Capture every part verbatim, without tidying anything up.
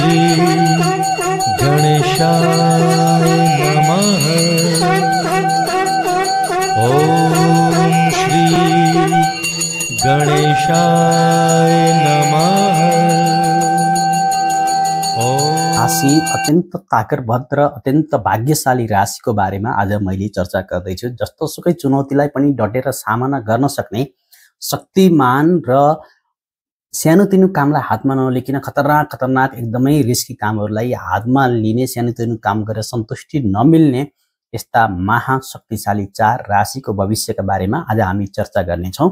श्री गणेशाय नमः। ओम श्री गणेशाय नमः। राशि अत्यन्त ताकतभद्र अत्यन्त भाग्यशाली राशिको बारेमा आज मैले चर्चा गर्दैछु। जस्तोसुकै चुनौतीलाई पनि डटेर सामना गर्न सक्ने शक्तिमान र सानोतिनो कामलाई हातमा नलिकन खतरनाक खतरनाक एकदमै रिस्की कामहरूलाई हातमा लिने, सानोतिनो काम गरेर सन्तुष्टि नमिल्ने यस्ता महाशक्तिशाली चार राशिको भविष्यका बारेमा आज हामी चर्चा गर्नेछौँ।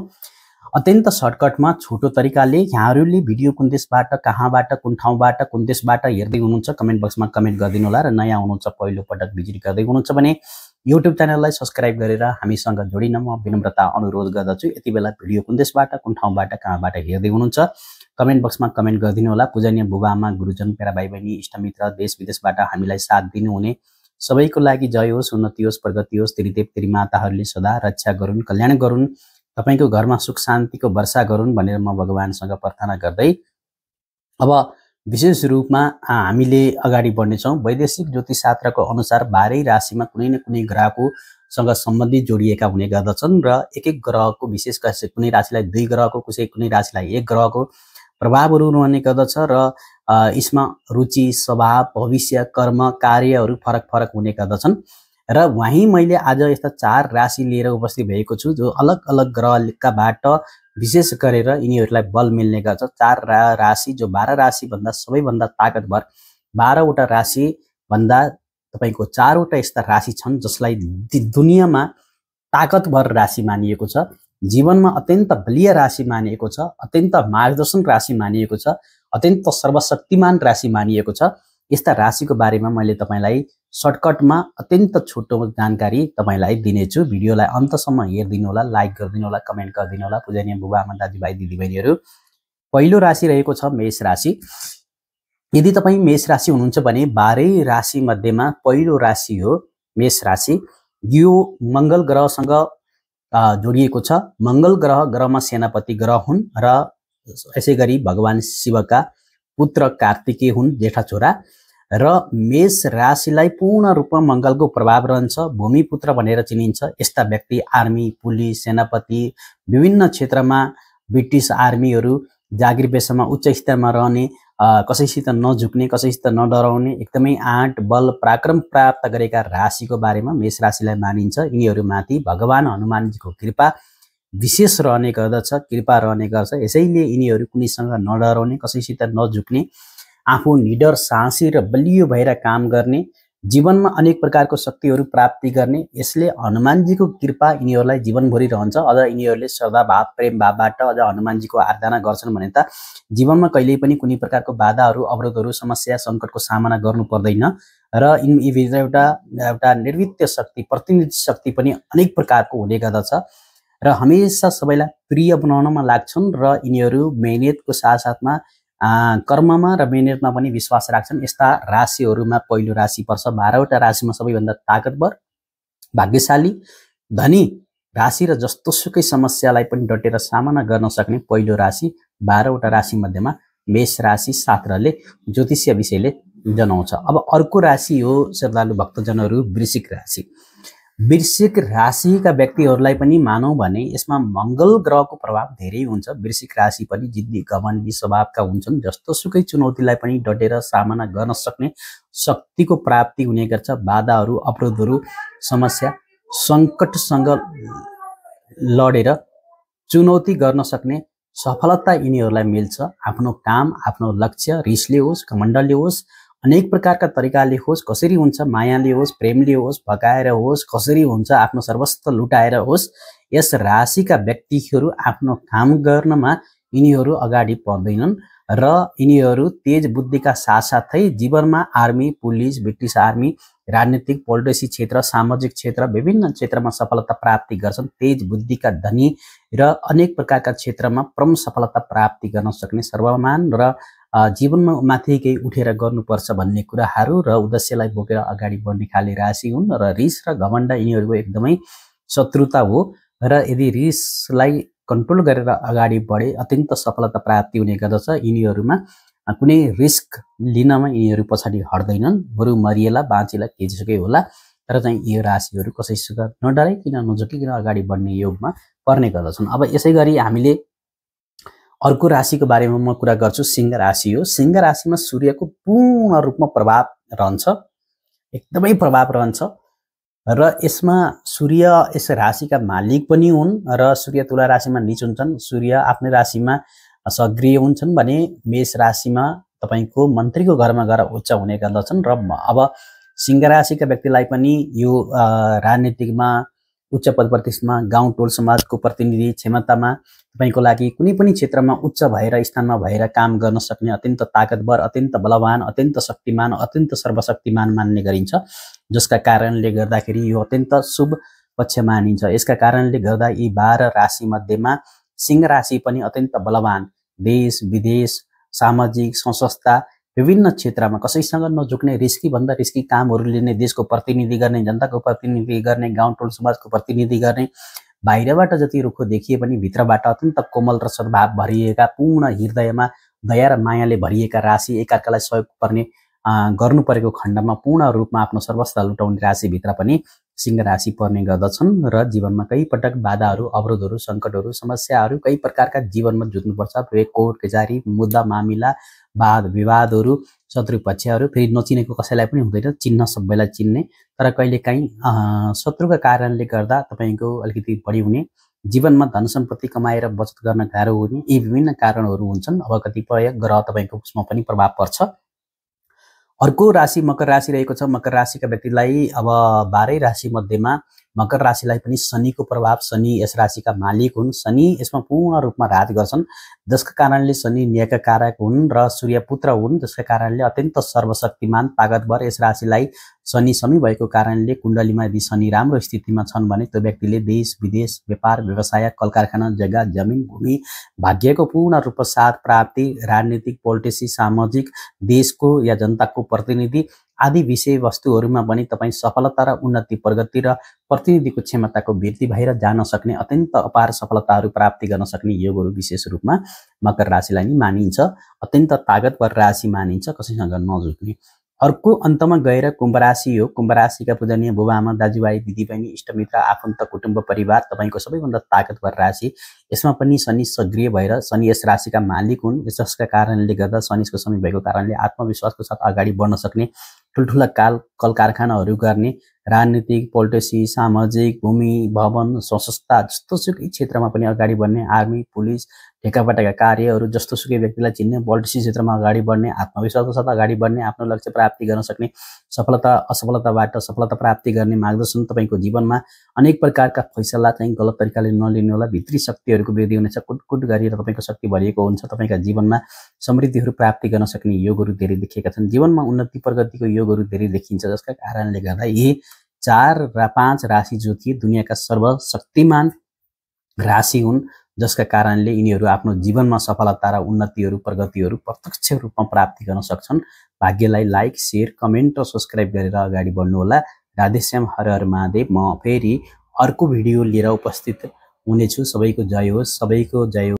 अत्यन्त सर्टकटमा छोटो तरिकाले यहाँहरूले भिडियो कुन देशबाट कहाँबाट कुन ठाउँबाट कुन देशबाट हेर्दै हुनुहुन्छ कमेन्ट बक्समा कमेन्ट गरिदिनु होला। र नयाँ हुनुहुन्छ पहिलो पटक भिजिट गर्दै हुनुहुन्छ भने युट्युब च्यानललाई सब्सक्राइब गरेर हामीसँग जोडिन म विनम्रता अनुरोध गर्दछु। यति बेला भिडियो कुन देशबाट कुन ठाउँबाट कहाँबाट हेर्दै हुनुहुन्छ कमेन्ट बक्समा कमेन्ट गरिदिनु होला। पूजनीय बुबाआमा गुरुजन प्यारा भाइ बहिनी इष्टमित्र देश विदेशबाट हामीलाई साथ दिनुहुने सबैको लागि जय होस्, उन्नति होस्, प्रगति होस्। त्रिदेव त्रिमाताहरूले सदा रक्षा गरून्, कल्याण गरून्, तपाईको घरमा सुख शान्तिको वर्षा गरून् भनेर म भगवानसँग प्रार्थना गर्दै अब विशेष रूपमा हामीले अगाडि बढ्नेछौँ। वैदेशिक ज्योतिषशास्त्रको अनुसार बाह्रै राशिमा कुनै न कुनै ग्रहको सँग सम्बन्धित जोडिएका हुने गर्दछन् र एक एक ग्रहको विशेष कसै कुनै राशिलाई दुई ग्रहको कसै कुनै राशिलाई एक ग्रहको प्रभावहरू रहने गर्दछ र यसमा रुचि, स्वभाव, भविष्य, कर्म, कार्यहरू फरक फरक हुने गर्दछन्। र वहीँ मैले आज यस्ता चार राशि लिएर उपस्थित भएको छु जो अलग अलग ग्रहकाबाट विशेष गरेर यिनीहरूलाई बल मिल्ने गर्छ। चार रा, राशि जो बाह्र राशिभन्दा सबैभन्दा ताकतभर बाह्रवटा राशिभन्दा तपाईँको चारवटा यस्ता राशि छन् जसलाई दुनियाँमा ताकतभर राशि मानिएको छ, जीवनमा अत्यन्त बलिय राशि मानिएको छ, अत्यन्त मार्गदर्शन राशि मानिएको छ, अत्यन्त सर्वशक्तिमान राशि मानिएको छ। यस्ता राशिको बारेमा मैले तपाईँलाई सर्टकटमा अत्यन्त छोटो जानकारी तपाईँलाई दिनेछु। भिडियोलाई अन्तसम्म हेरिदिनु होला, लाइक गरिदिनु होला, कमेन्ट गरिदिनु होला। पूजनीय बुबाआमा दाजुभाइ दिदीबहिनीहरू, पहिलो राशि रहेको छ मेष राशि। यदि तपाईँ मेष राशि हुनुहुन्छ भने बाह्रै राशि मध्येमा पहिलो राशि हो मेष राशि। यो मङ्गल ग्रहसँग जोडिएको छ। मङ्गल ग्रह ग्रहमा सेनापति ग्रह हुन् र यसै गरी भगवान शिवका पुत्र कार्तिकेय हुन्, जेठा छोरा। र मेष राशिलाई पूर्ण रूपमा मङ्गलको प्रभाव रहन्छ। भूमिपुत्र भनेर चिनिन्छ। यस्ता व्यक्ति आर्मी, पुलिस, सेनापति, विभिन्न क्षेत्रमा ब्रिटिस आर्मीहरू, जागिर पेसामा उच्च स्तरमा रहने, कसैसित नझुक्ने, कसैसित नडराउने, एकदमै आँट, बल, पराक्रम प्राप्त गरेका राशिको बारेमा मेष राशिलाई मानिन्छ। यिनीहरूमाथि भगवान हनुमानजीको कृपा विशेष रहने गर्दछ, कृपा रहने गर्छ। यसैले यिनीहरू कुनैसँग नडराउने, कसैसित नझुक्ने, आफू निडर, साहसी र बलियो भएर काम गर्ने, जीवनमा अनेक प्रकारको शक्तिहरू प्राप्ति गर्ने। यसले हनुमानजीको कृपा यिनीहरूलाई जीवनभरि रहन्छ। अझ यिनीहरूले श्रद्धाभाव, प्रेम भावबाट अझ हनुमानजीको आराधना गर्छन् भने त जीवनमा कहिल्यै पनि कुनै प्रकारको बाधाहरू, अवरोधहरू, समस्या, सङ्कटको सामना गर्नु पर्दैन। र यिनीभित्र एउटा एउटा निर्वित्य शक्ति, प्रतिनिधि शक्ति पनि अनेक प्रकारको हुने गर्दछ र हमेसा सबैलाई प्रिय बनाउनमा लाग्छन्। र यिनीहरू मेहनतको साथसाथमा कर्ममा र मेहनतमा पनि विश्वास राख्छन्। यस्ता राशिहरूमा पहिलो राशि पर्छ। बाह्रवटा राशिमा सबैभन्दा ताकतवर, भाग्यशाली, धनी राशि र जस्तोसुकै समस्यालाई पनि डटेर सामना गर्न सक्ने पहिलो राशि बाह्रवटा राशि मध्येमा मेष राशि शास्त्रले, ज्योतिषीय विषयले जनाउँछ। अब अर्को राशि हो श्रद्धालु भक्तजनहरू वृश्चिक राशि। वृश्चिक राशिका व्यक्तिहरूलाई पनि मानौँ भने यसमा मङ्गल ग्रहको प्रभाव धेरै हुन्छ। वृश्चिक राशि पनि जिद्दी, घमण्डी स्वभावका हुन्छन्। जस्तोसुकै चुनौतीलाई पनि डटेर सामना गर्न सक्ने शक्तिको प्राप्ति हुने गर्छ। बाधाहरू, अवरोधहरू, समस्या, सङ्कटसँग लडेर चुनौती गर्न सक्ने सफलता यिनीहरूलाई मिल्छ। आफ्नो काम, आफ्नो लक्ष्य रिसले होस्, घमण्डले होस्, अनेक प्रकारका तरिकाले होस्, कसरी हुन्छ, मायाले होस्, प्रेमले होस्, भगाएर होस्, कसरी हुन्छ, आफ्नो सर्वस्व लुटाएर होस्, यस राशिका व्यक्तिहरू आफ्नो काम गर्नमा यिनीहरू अगाडि पर्दैनन्। र यिनीहरू तेज बुद्धिका साथसाथै जीवनमा आर्मी, पुलिस, ब्रिटिस आर्मी, राजनीतिक, पोलिटिसी क्षेत्र, सामाजिक क्षेत्र, विभिन्न क्षेत्रमा सफलता प्राप्ति गर्छन्। तेज बुद्धिका धनी र अनेक प्रकारका क्षेत्रमा प्रमुख सफलता प्राप्ति गर्न सक्ने, सर्वमान र जीवनमा माथि केही उठेर गर्नुपर्छ भन्ने कुराहरू र उद्देश्यलाई बोकेर अगाडि बढ्ने खाले राशि हुन्। र रिस र घमण्ड यिनीहरूको एकदमै शत्रुता हो र यदि रिसलाई कन्ट्रोल गरेर अगाडि बढे अत्यन्त सफलता प्राप्ति हुने गर्दछ। यिनीहरूमा कुनै रिस्क लिनमा यिनीहरू पछाडि हट्दैनन्। बरु मरिएला बाँचेला के जसकै होला, तर चाहिँ यो राशिहरू कसैसँग नडराई किन नझुकिकन अगाडि बढ्ने योगमा पर्ने गर्दछन्। अब यसै गरी हामीले अर्को राशिको बारेमा म कुरा गर्छु। सिंह राशि हो। सिंह राशिमा सूर्यको पूर्ण रूपमा प्रभाव रहन्छ, एकदमै प्रभाव रहन्छ र यसमा सूर्य यस राशिका मालिक पनि हुन् र सूर्य तुला राशिमा नीच हुन्छन्। सूर्य आफ्नो राशिमा सक्रिय हुन्छन् भने मेष राशिमा तपाईको मन्त्रीको घरमा गएर उच्च हुने गर्दछन् र अब सिंह राशिका व्यक्तिलाई पनि यो राजनीतिकमा, उच्च पद प्रतिष्ठामा, गाउँ टोल समाजको प्रतिनिधि क्षमतामा तपाईको लागि कुनै पनि क्षेत्रमा उच्च भएर स्थानमा भएर काम गर्न सक्ने, अत्यन्त ताकतवर, अत्यन्त बलवान, अत्यन्त शक्तिमान, अत्यन्त सर्वशक्तिमान मान्ने गरिन्छ, जसका कारणले गर्दाखेरि यो अत्यन्त शुभ पक्ष मानिन्छ। यसका कारणले गर्दा यी बाह्र राशि मध्येमा सिंह राशि पनि अत्यन्त बलवान, देश विदेश, सामाजिक संस्था, विभिन्न क्षेत्रमा कसैसँग नझुक्ने, रिस्की भन्दा रिस्की कामहरू लिने, देशको प्रतिनिधि गर्ने, जनताको प्रतिनिधि गर्ने, गाउँ टोल समाजको प्रतिनिधि गर्ने, बाहिरबाट जति रुखो देखिए पनि भित्रबाट अत्यन्त कोमल र सद्भाव भरिएका, पूर्ण हृदयमा दया र मायाले भरिएका राशि, एकाअर्कालाई सहयोग पर्ने गर्नु परेको खण्डमा पूर्ण रूपमा आफ्नो सर्वस्व लुटाउने राशिभित्र पनि सिंह राशि पर्ने गर्दछन् र जीवनमा कई पटक बाधाहरू, अवरोधहरू, सङ्कटहरू, समस्याहरू, कई प्रकारका जीवनमा जुझ्नुपर्छ। कोर्ट कचेरी, मुद्दा मामिला, वाद विवादहरू, शत्रु पक्षहरू, फेरि नचिनेको कसैलाई पनि हुँदैन, चिन्न सबैलाई चिन्ने, तर कहिलेकाहीँ शत्रुका कारणले गर्दा तपाईँको अलिकति बढी हुने, जीवनमा धन सम्पत्ति कमाएर बचत गर्न गाह्रो हुने, यी विभिन्न कारणहरू हुन्छन्। अब कतिपय ग्रह तपाईँको उसमा पनि प्रभाव पर्छ। अर्को राशि मकर राशि रहेको छ। मकर राशिका व्यक्तिलाई अब बाह्रै राशि मध्येमा मकर राशिलाई पनि शनिको प्रभाव, शनि यस राशिका मालिक हुन्, शनि यसमा पूर्ण रूपमा राज गर्छन्, जसका कारणले शनि न्यायका कारक हुन् र सूर्य पुत्र हुन्, जसका कारणले अत्यन्त सर्वशक्तिमान, ताकतवर यस राशिलाई शनि शमी भएको कारणले कुण्डलीमा यदि शनि राम्रो स्थितिमा छन् भने त्यो व्यक्तिले देश विदेश, व्यापार व्यवसाय, कल कारखाना, जग्गा जमिन भूमि, भाग्यको पूर्ण रूपमा साथ प्राप्ति, राजनीतिक, पोलिटिक्स, सामाजिक, देशको या जनताको प्रतिनिधि आदि विषय वस्तुहरूमा पनि तपाईँ सफलता र उन्नति, प्रगति र प्रतिनिधिको क्षमताको वृद्धि भएर जान सक्ने, अत्यन्त अपार सफलताहरू प्राप्ति गर्न सक्ने योगहरू विशेष रूपमा मकर राशिलाई नै मानिन्छ। अत्यन्त ताकतवर राशि मानिन्छ, कसैसँग नझुक्ने। अर्को अन्तमा गएर कुम्भ राशि हो। कुम्भ राशिका पूजनीय बुबाआमा, दाजुभाइ, दिदीबहिनी, इष्टमित्र, आफन्त, कुटुम्ब, परिवार तपाईँको सबैभन्दा ताकतवर राशि। यसमा पनि शनि सक्रिय भएर, शनि यस राशिका मालिक हुन्, जसका कारणले गर्दा शनिको शनि भएको कारणले आत्मविश्वासको साथ अगाडि बढ्न सक्ने, ठुल्ठुला काल कल कारखानाहरू गर्ने, राजनीतिक, पोलिटिक्स, सामाजिक, भूमि, भवन, संस्था, जस्तोसुकै क्षेत्रमा पनि अगाडि बढ्ने, आर्मी, पुलिस, ठेकापटाका कार्यहरू, जस्तोसुकै व्यक्तिलाई चिन्ने, पोलिटिक्स क्षेत्रमा अगाडि बढ्ने, आत्मविश्वासको साथ अगाडि बढ्ने, आफ्नो लक्ष्य प्राप्ति गर्न सक्ने, सफलता असफलताबाट सफलता प्राप्ति गर्ने मार्गदर्शन तपाईँको जीवनमा, अनेक प्रकारका फैसला चाहिँ गलत तरिकाले नलिनु होला, भित्री शक्तिहरूको वृद्धि हुनेछ, कुटकुट गरेर तपाईँको शक्ति भरिएको हुन्छ, तपाईँका जीवनमा समृद्धिहरू प्राप्ति गर्न सक्ने योगहरू धेरै देखिएका छन्, जीवनमा उन्नति प्रगतिको योगहरू धेरै देखिन्छ, जसका कारणले गर्दा यही चार र पाँच राशि जो थिए दुनियाँका सर्वशक्तिमान राशि हुन्, जसका कारणले यिनीहरू आफ्नो जीवनमा सफलता र उन्नतिहरू, प्रगतिहरू प्रत्यक्ष रूपमा प्राप्ति गर्न सक्छन्। भाग्यलाई लाइक, सेयर, कमेन्ट र सब्सक्राइब गरेर अगाडि बढ्नुहोला। राधेश्याम, हर हर महादेव। म फेरि अर्को भिडियो लिएर उपस्थित हुनेछु। सबैको जय होस्, सबैको जय।